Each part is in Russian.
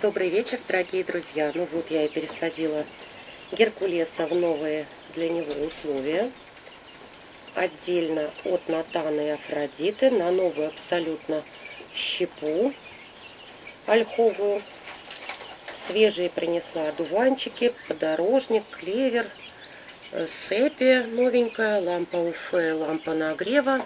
Добрый вечер, дорогие друзья. Ну вот я и пересадила Геркулеса в новые для него условия. Отдельно от Натана и Афродиты на новую абсолютно щепу ольховую. Свежие принесла одуванчики, подорожник, клевер, сепия новенькая, лампа УФ, лампа нагрева.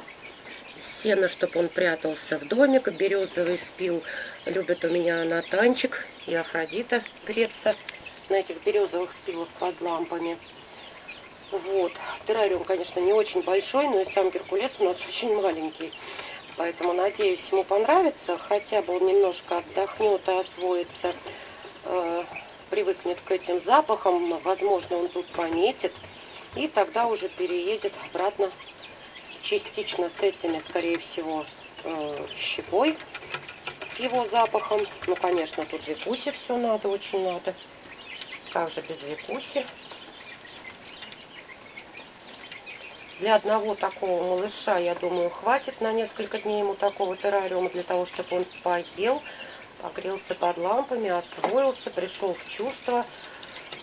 Сено, чтобы он прятался в домик. Березовый спил любит у меня Натанчик и Афродита греться на этих березовых спилах под лампами. Вот. Террариум, конечно, не очень большой, но и сам Геркулес у нас очень маленький. Поэтому, надеюсь, ему понравится. Хотя бы он немножко отдохнет и освоится, привыкнет к этим запахам. Возможно, он тут пометит. И тогда уже переедет обратно частично с этими, скорее всего, щепой, с его запахом. Ну, конечно, тут викуси все надо, очень надо. Как же без викуси? Для одного такого малыша, я думаю, хватит на несколько дней ему такого террариума, для того, чтобы он поел, погрелся под лампами, освоился, пришел в чувство,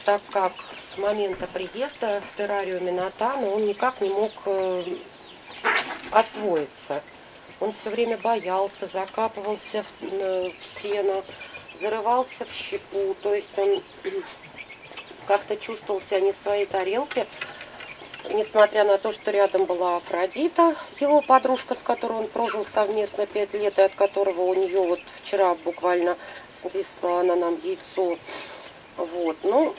так как с момента приезда в террариуме Натана он никак не мог освоиться. Он все время боялся, закапывался в сено, зарывался в щепу. То есть он как-то чувствовал себя не в своей тарелке, несмотря на то, что рядом была Афродита, его подружка, с которой он прожил совместно 5 лет, и от которого у нее вот вчера буквально снесла она нам яйцо. Вот, ну,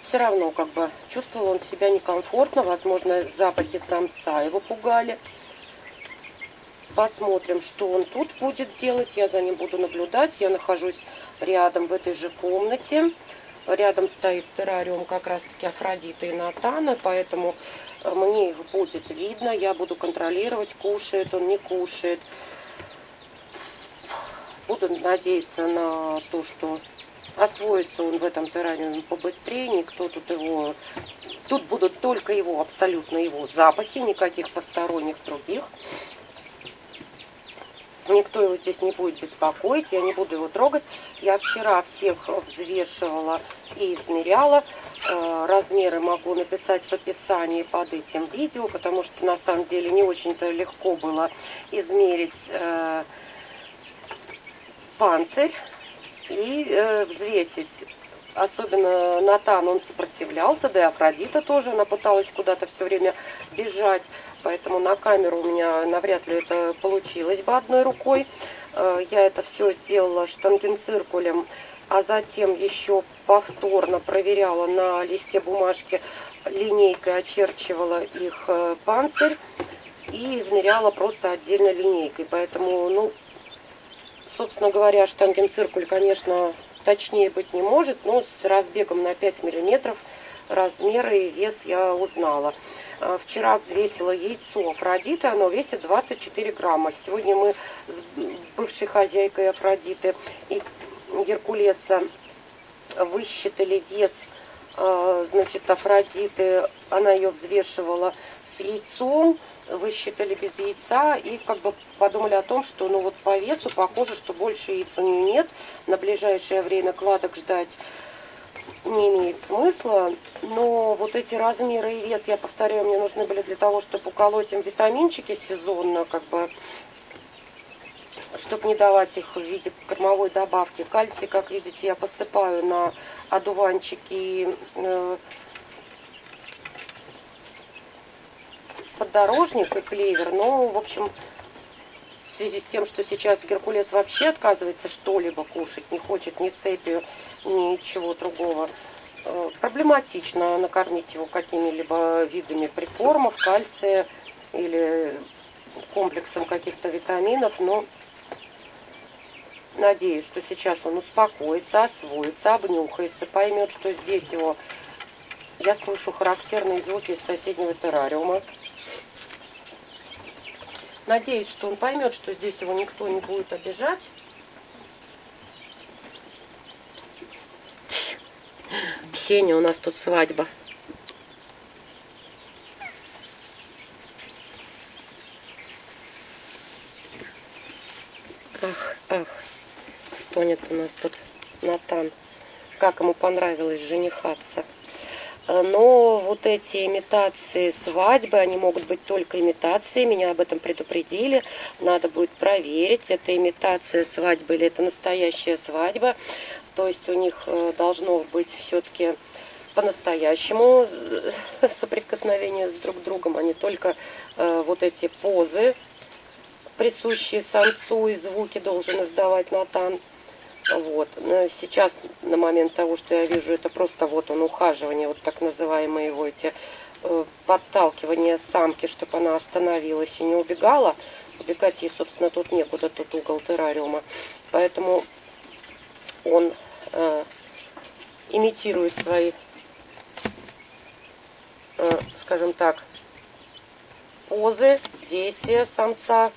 все равно как бы чувствовал он себя некомфортно. Возможно, запахи самца его пугали. Посмотрим, что он тут будет делать. Я за ним буду наблюдать. Я нахожусь рядом в этой же комнате. Рядом стоит террариум как раз-таки Афродиты и Натана. Поэтому мне их будет видно. Я буду контролировать, кушает он, не кушает. Буду надеяться на то, что освоится он в этом террариуме побыстрее, никто тут его... Тут будут только его, абсолютно его запахи, никаких посторонних других. Никто его здесь не будет беспокоить, я не буду его трогать. Я вчера всех взвешивала и измеряла. Размеры могу написать в описании под этим видео, потому что на самом деле не очень-то легко было измерить панцирь и взвесить. Особенно Натан, он сопротивлялся, да и Афродита тоже, она пыталась куда-то все время бежать, поэтому на камеру у меня навряд ли это получилось бы одной рукой. Я это все сделала штангенциркулем, а затем еще повторно проверяла на листе бумажки, линейкой очерчивала их панцирь и измеряла просто отдельно линейкой, поэтому, ну, собственно говоря, штангенциркуль, конечно, точнее быть не может, но с разбегом на 5 миллиметров размеры и вес я узнала. Вчера взвесила яйцо Афродиты, оно весит 24 грамма. Сегодня мы с бывшей хозяйкой Афродиты и Геркулеса высчитали вес, значит, Афродиты, она ее взвешивала с яйцом, высчитали без яйца и как бы подумали о том, что ну вот по весу похоже, что больше яиц у нее нет. На ближайшее время кладок ждать не имеет смысла. Но вот эти размеры и вес, я повторяю, мне нужны были для того, чтобы уколоть им витаминчики сезонно, как бы, чтобы не давать их в виде кормовой добавки. Кальций, как видите, я посыпаю на одуванчики, подорожник и клевер. Ну, в общем, в связи с тем, что сейчас Геркулес вообще отказывается что-либо кушать, не хочет ни сепию, ничего другого, проблематично накормить его какими-либо видами прикормов, кальция или комплексом каких-то витаминов. Но надеюсь, что сейчас он успокоится, освоится, обнюхается, поймет, что здесь его... Я слышу характерные звуки из соседнего террариума. Надеюсь, что он поймет, что здесь его никто не будет обижать. Сеня, у нас тут свадьба. Ах, ах, стонет у нас тут Натан, как ему понравилось женихаться. Но вот эти имитации свадьбы, они могут быть только имитацией, меня об этом предупредили, надо будет проверить, это имитация свадьбы или это настоящая свадьба, то есть у них должно быть все-таки по-настоящему соприкосновение с друг другом, а не только вот эти позы, присущие самцу, и звуки должен издавать Натан. Вот. Но сейчас, на момент того, что я вижу, это просто вот он ухаживание, вот так называемые его эти подталкивания самки, чтобы она остановилась и не убегала. Убегать ей, собственно, тут некуда, тут угол террариума. Поэтому он имитирует свои, скажем так, позы, действия самца.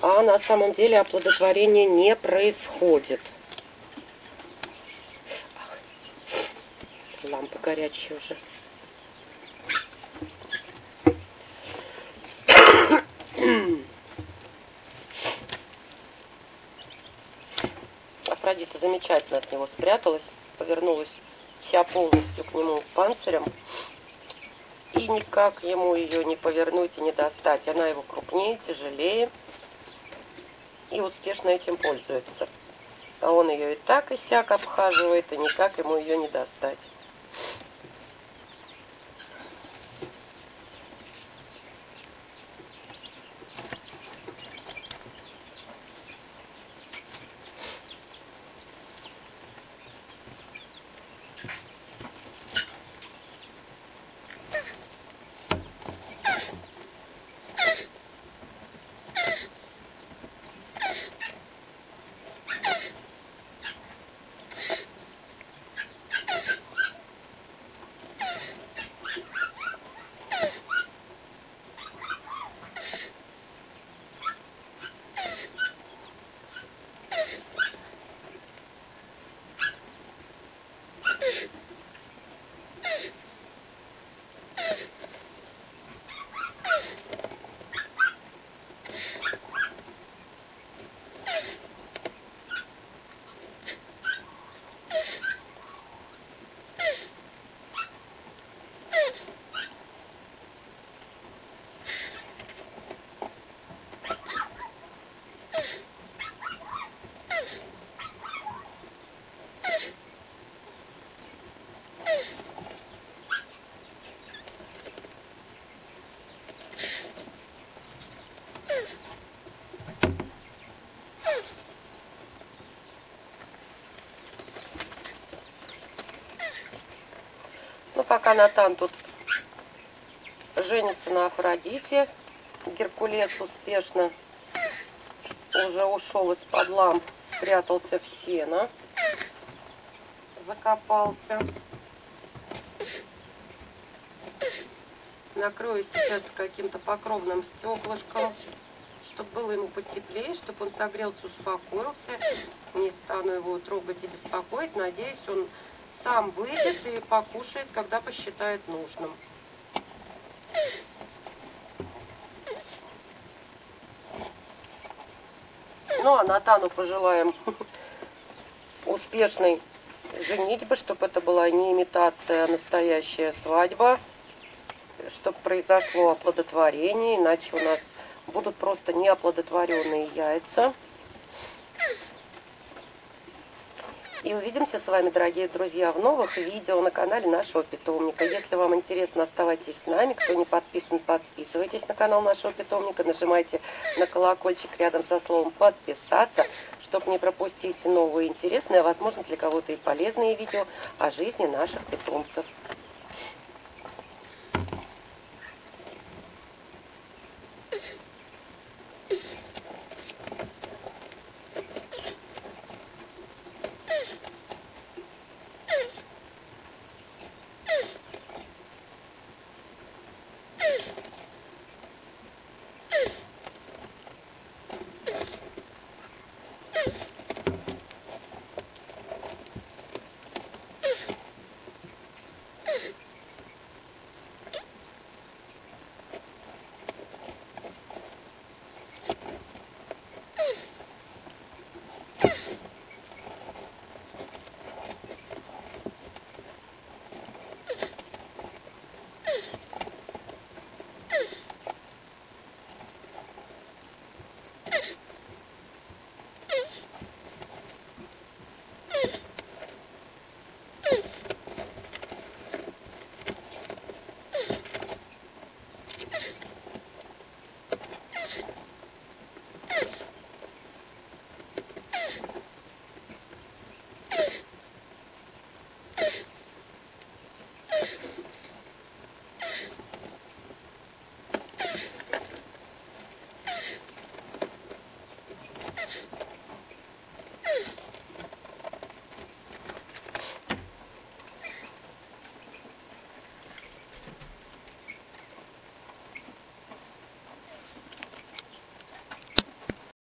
А на самом деле оплодотворение не происходит. Ах, лампа горячая уже. Афродита замечательно от него спряталась, повернулась вся полностью к нему панцирем. И никак ему ее не повернуть и не достать. Она его крупнее, тяжелее. И успешно этим пользуется. А он ее и так, и сяк обхаживает, и никак ему ее не достать. Пока Натан тут женится на Афродите, Геркулес успешно уже ушел из-под ламп, спрятался в сено, закопался. Накрою сейчас каким-то покровным стеклышком, чтобы было ему потеплее, чтобы он согрелся, успокоился. Не стану его трогать и беспокоить, надеюсь, он сам выйдет и покушает, когда посчитает нужным. Ну, а Натану пожелаем успешной женитьбы, чтобы это была не имитация, а настоящая свадьба, чтобы произошло оплодотворение, иначе у нас будут просто неоплодотворенные яйца. И увидимся с вами, дорогие друзья, в новых видео на канале нашего питомника. Если вам интересно, оставайтесь с нами. Кто не подписан, подписывайтесь на канал нашего питомника. Нажимайте на колокольчик рядом со словом «подписаться», чтобы не пропустить новые интересные, а возможно для кого-то и полезные видео о жизни наших питомцев.